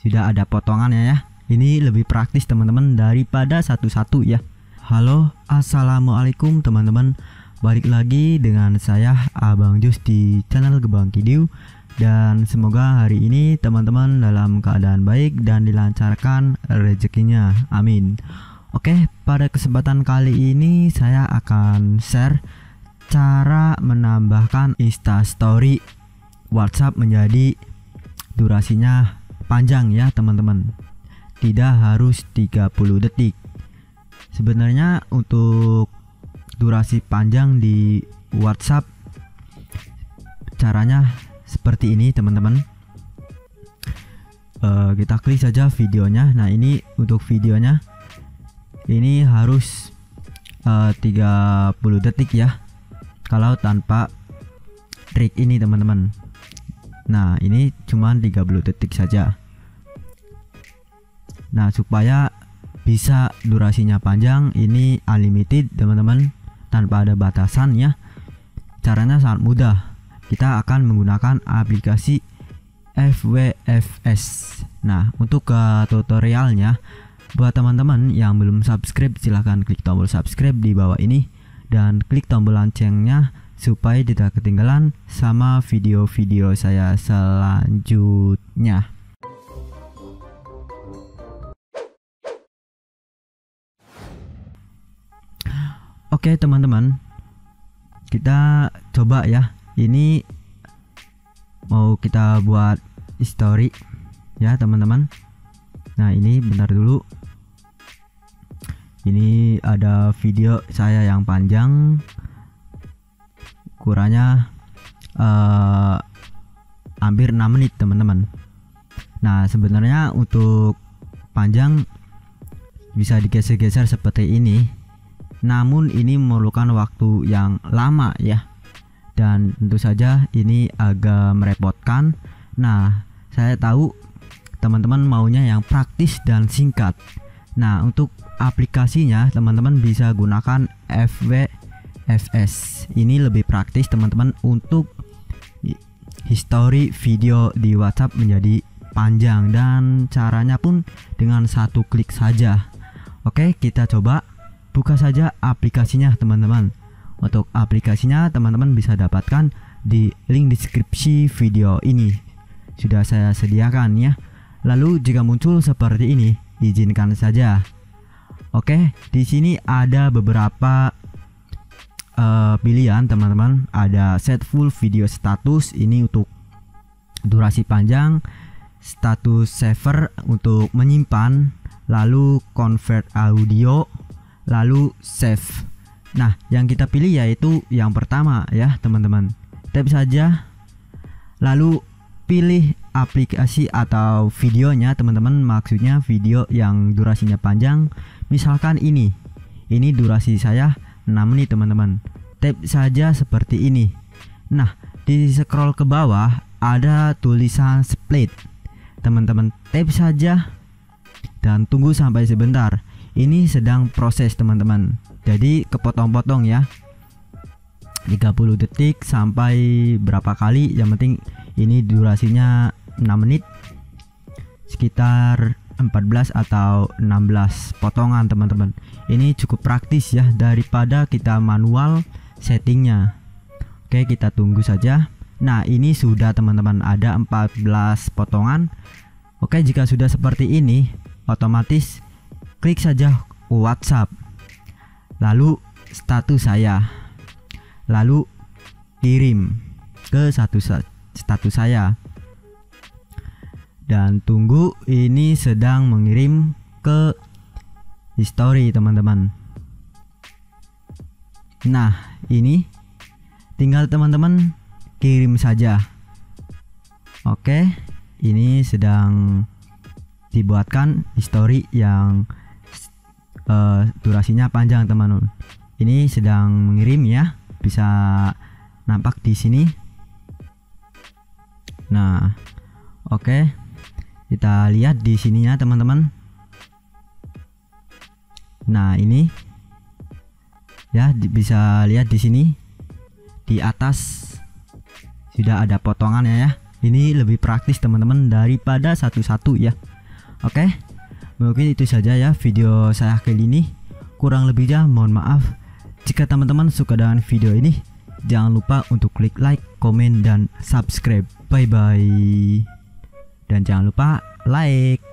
sudah ada potongannya ya. Ini lebih praktis teman-teman daripada satu-satu ya. Halo, assalamualaikum teman-teman, balik lagi dengan saya Abang Jus di channel Gebang Kiidiw. Dan semoga hari ini teman-teman dalam keadaan baik dan dilancarkan rezekinya, amin. Oke, pada kesempatan kali ini saya akan share cara menambahkan instastory WhatsApp menjadi durasinya panjang ya teman-teman, tidak harus 30 detik. Sebenarnya untuk durasi panjang di WhatsApp caranya seperti ini teman-teman. Kita klik saja videonya. Nah ini untuk videonya ini harus 30 detik ya kalau tanpa trik ini teman-teman. Nah ini cuman 30 detik saja. Nah supaya bisa durasinya panjang, ini unlimited teman-teman, tanpa ada batasan ya. Caranya sangat mudah, kita akan menggunakan aplikasi FWFS. Nah untuk tutorialnya, buat teman-teman yang belum subscribe silahkan klik tombol subscribe di bawah ini dan klik tombol loncengnya supaya tidak ketinggalan sama video-video saya selanjutnya. Oke teman-teman, kita coba ya. Ini mau kita buat story ya teman-teman. Nah ini bentar dulu, ini ada video saya yang panjang ukurannya hampir 6 menit teman-teman. Nah sebenarnya untuk panjang bisa digeser-geser seperti ini, namun ini memerlukan waktu yang lama ya, dan tentu saja ini agak merepotkan. Nah saya tahu teman-teman maunya yang praktis dan singkat. Nah untuk aplikasinya teman-teman bisa gunakan FWFS, ini lebih praktis teman-teman untuk history video di WhatsApp menjadi panjang, dan caranya pun dengan satu klik saja. Oke, kita coba buka saja aplikasinya teman-teman. Untuk aplikasinya teman-teman bisa dapatkan di link deskripsi video ini, sudah saya sediakan ya. Lalu jika muncul seperti ini, izinkan saja. Oke, di sini ada beberapa pilihan teman-teman. Ada set full video status, ini untuk durasi panjang. Status saver untuk menyimpan, lalu convert audio, lalu save. Nah yang kita pilih yaitu yang pertama ya teman-teman, tap saja lalu pilih aplikasi atau videonya teman-teman, maksudnya video yang durasinya panjang. Misalkan ini durasi saya 6 menit teman-teman, tap saja seperti ini. Nah di scroll ke bawah ada tulisan split, teman-teman tap saja dan tunggu sampai sebentar. Ini sedang proses teman-teman, jadi kepotong-potong ya, 30 detik sampai berapa kali, yang penting ini durasinya 6 menit sekitar 14 atau 16 potongan teman-teman. Ini cukup praktis ya daripada kita manual settingnya. Oke, kita tunggu saja. Nah ini sudah teman-teman, ada 14 potongan. Oke, jika sudah seperti ini otomatis klik saja WhatsApp, lalu status saya, lalu kirim ke status saya, dan tunggu. Ini sedang mengirim ke history teman-teman. Nah ini tinggal teman-teman kirim saja. Oke, ini sedang dibuatkan history yang durasinya panjang teman-teman. Ini sedang mengirim ya, bisa nampak di sini. Nah, oke. Kita lihat di sininya teman-teman. Nah, ini ya bisa lihat di sini. Di atas sudah ada potongannya ya. Ini lebih praktis teman-teman daripada satu-satu ya. Oke, mungkin itu saja ya video saya kali ini. Kurang lebihnya mohon maaf. Jika teman-teman suka dengan video ini, jangan lupa untuk klik like, komen, dan subscribe. Bye bye. Dan jangan lupa like.